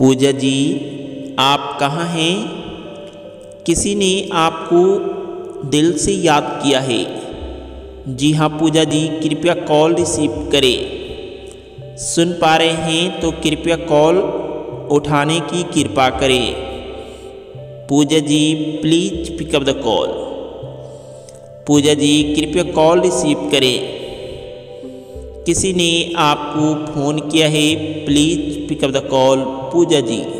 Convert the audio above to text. पूजा जी आप कहाँ हैं? किसी ने आपको दिल से याद किया है। जी हाँ पूजा जी, कृपया कॉल रिसीव करें। सुन पा रहे हैं तो कृपया कॉल उठाने की कृपा करें। पूजा ji please pick up the call. पूजा जी कृपया कॉल रिसीव करें। किसी ने आपको फ़ोन किया है, please pick up the call Puja ji.